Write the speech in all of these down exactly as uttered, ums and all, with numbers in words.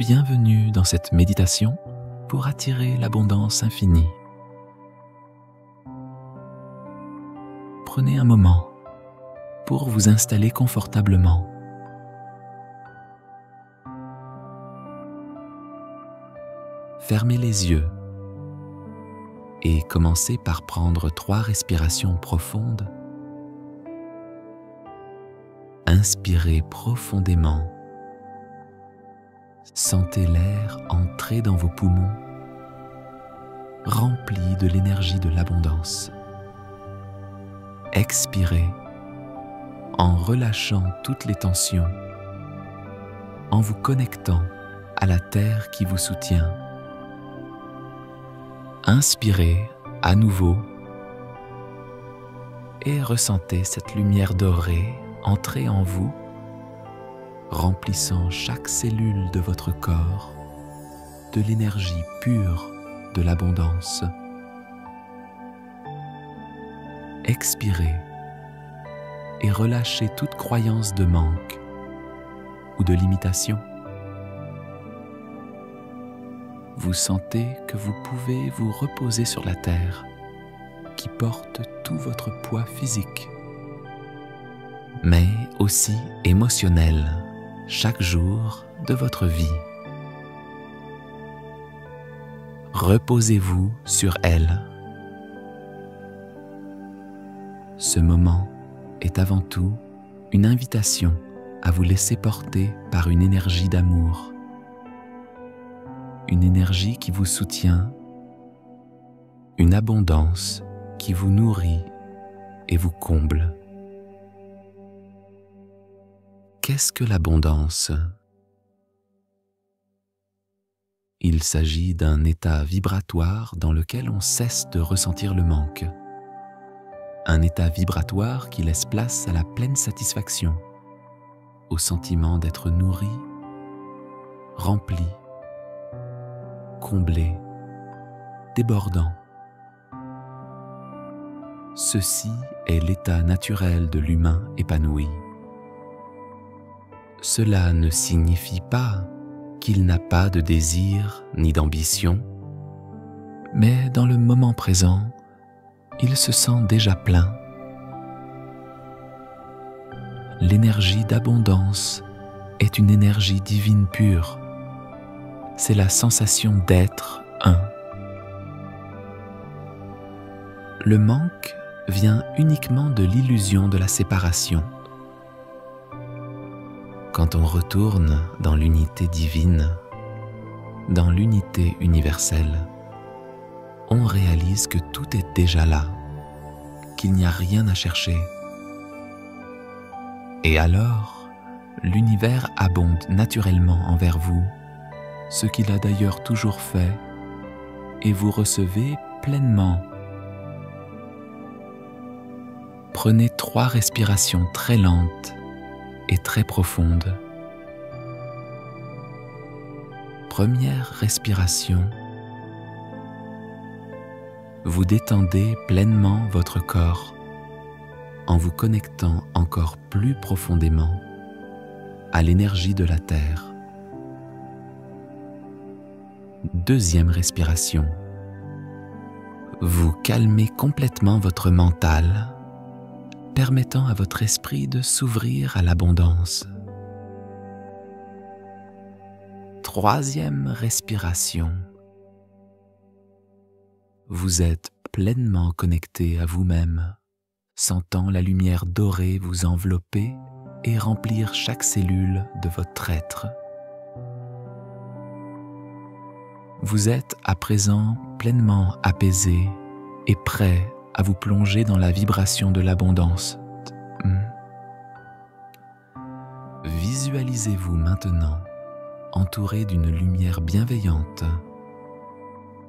Bienvenue dans cette méditation pour attirer l'abondance infinie. Prenez un moment pour vous installer confortablement. Fermez les yeux et commencez par prendre trois respirations profondes. Inspirez profondément. Sentez l'air entrer dans vos poumons, rempli de l'énergie de l'abondance. Expirez en relâchant toutes les tensions, en vous connectant à la terre qui vous soutient. Inspirez à nouveau et ressentez cette lumière dorée entrer en vous, remplissant chaque cellule de votre corps de l'énergie pure de l'abondance. Expirez et relâchez toute croyance de manque ou de limitation. Vous sentez que vous pouvez vous reposer sur la terre qui porte tout votre poids physique, mais aussi émotionnel, chaque jour de votre vie. Reposez-vous sur elle. Ce moment est avant tout une invitation à vous laisser porter par une énergie d'amour, une énergie qui vous soutient, une abondance qui vous nourrit et vous comble. Qu'est-ce que l'abondance? Il s'agit d'un état vibratoire dans lequel on cesse de ressentir le manque. Un état vibratoire qui laisse place à la pleine satisfaction, au sentiment d'être nourri, rempli, comblé, débordant. Ceci est l'état naturel de l'humain épanoui. Cela ne signifie pas qu'il n'a pas de désir ni d'ambition, mais dans le moment présent, il se sent déjà plein. L'énergie d'abondance est une énergie divine pure. C'est la sensation d'être un. Le manque vient uniquement de l'illusion de la séparation. Quand on retourne dans l'unité divine, dans l'unité universelle, on réalise que tout est déjà là, qu'il n'y a rien à chercher. Et alors, l'univers abonde naturellement envers vous, ce qu'il a d'ailleurs toujours fait, et vous recevez pleinement. Prenez trois respirations très lentes et très profonde. Première respiration. Vous détendez pleinement votre corps en vous connectant encore plus profondément à l'énergie de la terre. Deuxième respiration. Vous calmez complètement votre mental, permettant à votre esprit de s'ouvrir à l'abondance. Troisième respiration. Vous êtes pleinement connecté à vous-même, sentant la lumière dorée vous envelopper et remplir chaque cellule de votre être. Vous êtes à présent pleinement apaisé et prêt à vous plonger dans la vibration de l'abondance. Visualisez-vous maintenant entouré d'une lumière bienveillante,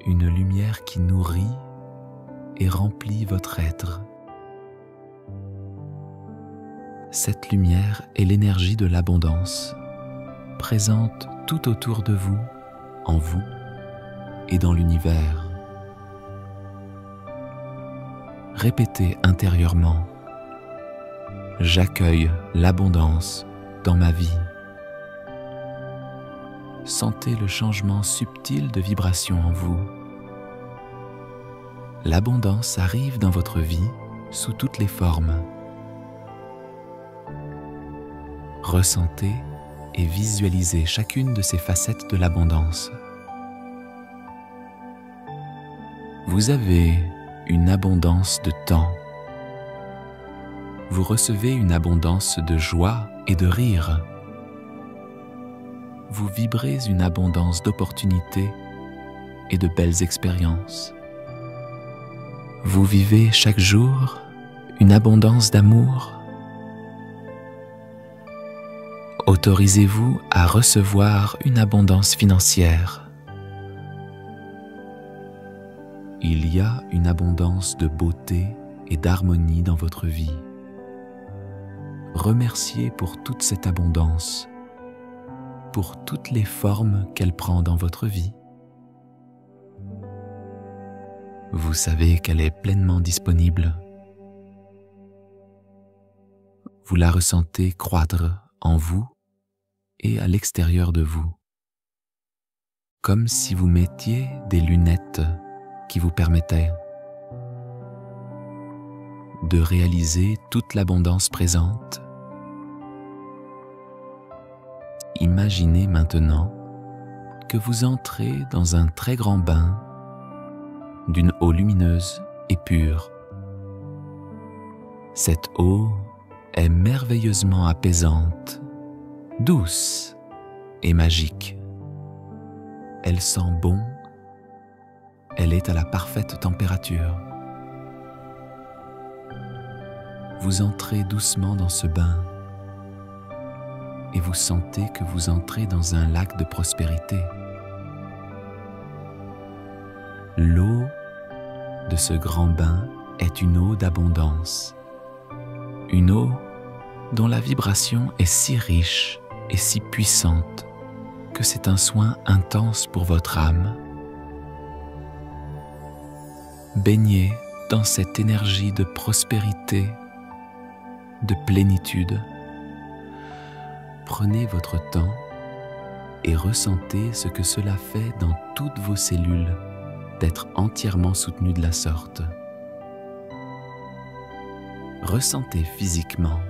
une lumière qui nourrit et remplit votre être. Cette lumière est l'énergie de l'abondance, présente tout autour de vous, en vous et dans l'univers. Répétez intérieurement: j'accueille l'abondance dans ma vie. sentez le changement subtil de vibration en vous. L'abondance arrive dans votre vie sous toutes les formes. Ressentez et visualisez chacune de ces facettes de l'abondance. Vous avez une abondance de temps. Vous recevez une abondance de joie et de rire. Vous vibrez une abondance d'opportunités et de belles expériences. Vous vivez chaque jour une abondance d'amour. Autorisez-vous à recevoir une abondance financière. Il y a une abondance de beauté et d'harmonie dans votre vie. Remerciez pour toute cette abondance, pour toutes les formes qu'elle prend dans votre vie. Vous savez qu'elle est pleinement disponible. Vous la ressentez croître en vous et à l'extérieur de vous, comme si vous mettiez des lunettes qui vous permettaient de réaliser toute l'abondance présente. Imaginez maintenant que vous entrez dans un très grand bain d'une eau lumineuse et pure. Cette eau est merveilleusement apaisante, douce et magique. Elle sent bon, elle est à la parfaite température. Vous entrez doucement dans ce bain et vous sentez que vous entrez dans un lac de prospérité. L'eau de ce grand bain est une eau d'abondance, une eau dont la vibration est si riche et si puissante que c'est un soin intense pour votre âme. Baignez dans cette énergie de prospérité, de plénitude. Prenez votre temps et ressentez ce que cela fait dans toutes vos cellules d'être entièrement soutenu de la sorte. Ressentez physiquement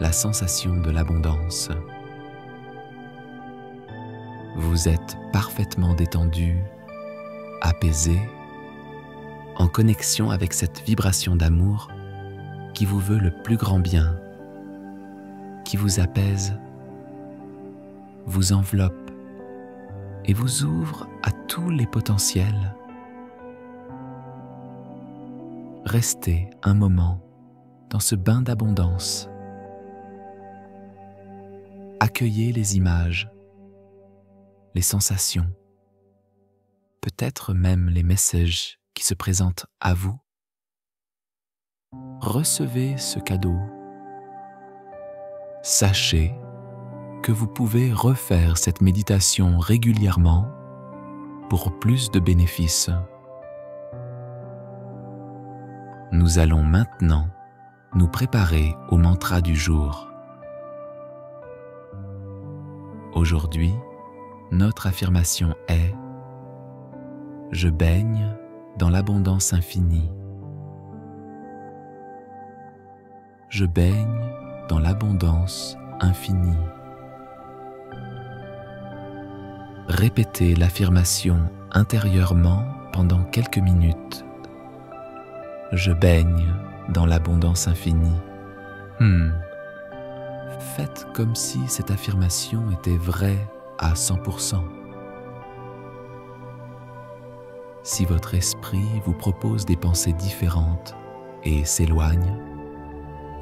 la sensation de l'abondance. Vous êtes parfaitement détendu, apaisé, en connexion avec cette vibration d'amour qui vous veut le plus grand bien, qui vous apaise, vous enveloppe et vous ouvre à tous les potentiels. Restez un moment dans ce bain d'abondance. Accueillez les images, les sensations, peut-être même les messages qui se présentent à vous. Recevez ce cadeau. Sachez que vous pouvez refaire cette méditation régulièrement pour plus de bénéfices. Nous allons maintenant nous préparer au mantra du jour. Aujourd'hui, notre affirmation est « Je baigne dans l'abondance infinie. Je baigne dans l'abondance infinie. » Répétez l'affirmation intérieurement pendant quelques minutes. « Je baigne dans l'abondance infinie. » Hmm. Faites comme si cette affirmation était vraie à cent pour cent. Si votre esprit vous propose des pensées différentes et s'éloigne,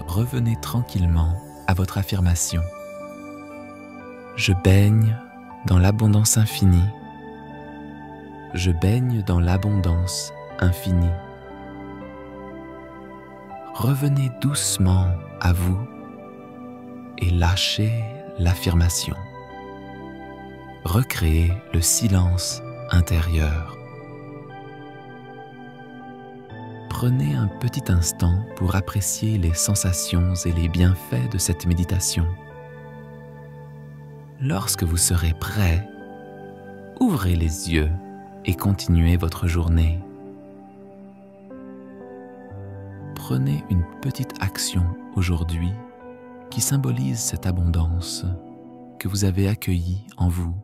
revenez tranquillement à votre affirmation. Je baigne dans l'abondance infinie. Je baigne dans l'abondance infinie. Revenez doucement à vous et lâchez l'affirmation. Recréez le silence intérieur. Prenez un petit instant pour apprécier les sensations et les bienfaits de cette méditation. Lorsque vous serez prêt, ouvrez les yeux et continuez votre journée. Prenez une petite action aujourd'hui qui symbolise cette abondance que vous avez accueillie en vous.